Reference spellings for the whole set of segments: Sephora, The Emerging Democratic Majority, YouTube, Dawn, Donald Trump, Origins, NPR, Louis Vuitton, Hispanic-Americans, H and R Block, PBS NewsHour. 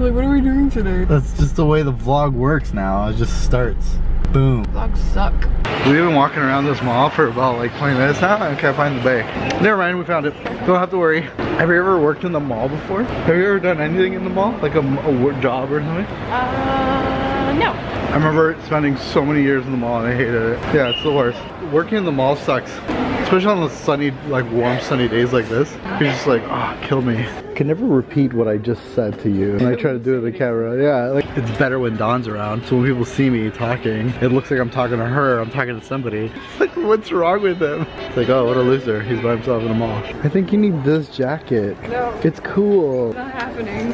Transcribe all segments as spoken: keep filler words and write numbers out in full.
like, what are we doing today? That's just the way the vlog works now. It just starts. Boom. Vlogs suck. We've been walking around this mall for about like twenty minutes now and can't find the bay. Never mind, we found it. Don't have to worry. Have you ever worked in the mall before? Have you ever done anything in the mall? Like a, a job or something? Uh, no. I remember spending so many years in the mall and I hated it. Yeah, it's the worst. Working in the mall sucks. Especially on the sunny, like warm sunny days like this. You're just like, ah, oh, kill me. I can never repeat what I just said to you. And I try to do it in the camera. Yeah, like, it's better when Dawn's around. So when people see me talking, it looks like I'm talking to her, I'm talking to somebody. It's like, what's wrong with him? It's like, oh, what a loser. He's by himself in a mall. I think you need this jacket. No. It's cool. It's not happening.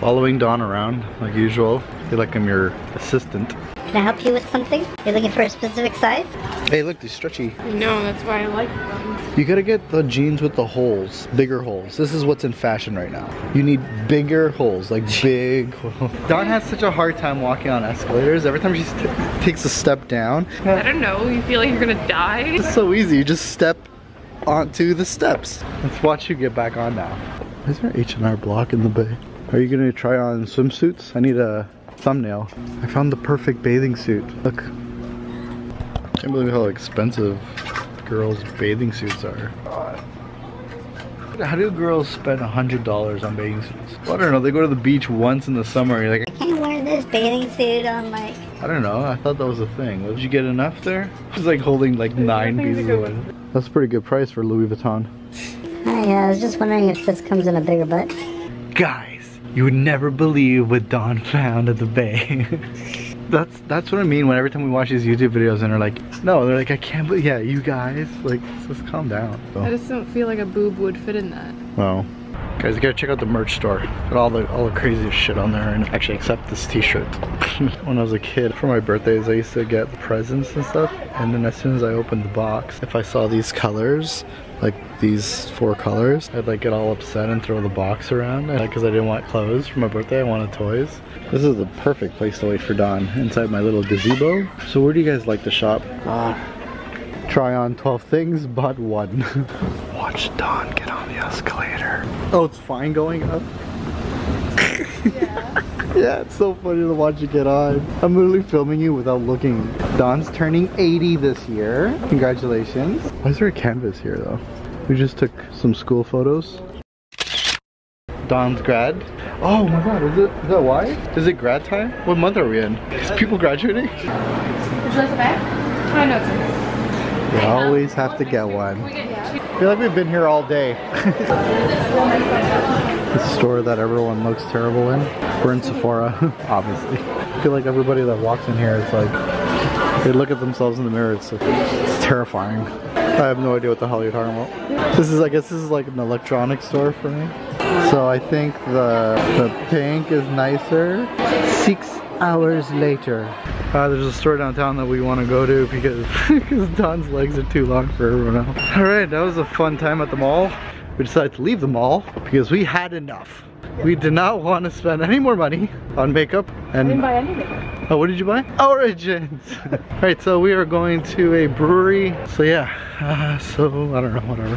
Following Dawn around, like usual. I feel like I'm your assistant. Can I help you with something? You're looking for a specific size? Hey, look, they're stretchy. No, that's why I like them. You gotta get the jeans with the holes, bigger holes. This is what's in fashion right now. You need bigger holes, like big holes. Dawn has such a hard time walking on escalators. Every time she takes a step down. I don't know, you feel like you're gonna die? It's so easy, you just step onto the steps. Let's watch you get back on now. Is there H and R Block in the bay? Are you gonna try on swimsuits? I need a thumbnail. I found the perfect bathing suit. Look. I can't believe how expensive girls' bathing suits are. God. How do girls spend one hundred dollars on bathing suits? Well, I don't know, they go to the beach once in the summer and you're like, I can't wear this bathing suit on like... I don't know, I thought that was a thing. Did you get enough there? It's like holding like There's nine pieces of one. That's a pretty good price for Louis Vuitton. Hi, uh, I was just wondering if this comes in a bigger butt. Guys, you would never believe what Dawn found at the bay. That's that's what I mean when every time we watch these YouTube videos and they're like, no, they're like, I can't believe, yeah, you guys, like, just calm down. So. I just don't feel like a boob would fit in that. Well, guys, you gotta check out the merch store. Got all the all the craziest shit on there, and actually, except this t-shirt. When I was a kid, for my birthdays, I used to get presents and stuff, and then as soon as I opened the box, if I saw these colors, like these four colors, I'd like get all upset and throw the box around because I didn't want clothes for my birthday. I wanted toys. This is the perfect place to wait for Dawn inside my little gazebo. So where do you guys like to shop? Uh, try on twelve things but one. Watch Dawn get on the escalator. Oh, it's fine going up? Yeah. Yeah, it's so funny to watch you get on. I'm literally filming you without looking. Dawn's turning eighty this year. Congratulations. Why is there a canvas here though? We just took some school photos. Dawn's grad. Oh my god, is it, is that why? Is it grad time? What month are we in? Is people graduating? Would you like a bag? I know it's okay. You always have to get one. I feel like we've been here all day. The store that everyone looks terrible in. We're in Sephora, obviously. I feel like everybody that walks in here is like, they look at themselves in the mirror, it's, like, it's terrifying. I have no idea what the hell you're talking about. This is, I guess this is like an electronics store for me. So I think the, the pink is nicer. Six hours later. Uh, there's a store downtown that we want to go to because, because Dawn's legs are too long for everyone else. Alright, that was a fun time at the mall. We decided to leave the mall because we had enough. We did not want to spend any more money on makeup. And I didn't buy any makeup. Oh, what did you buy? Origins! Alright, so we are going to a brewery. So yeah, uh, so I don't know, whatever.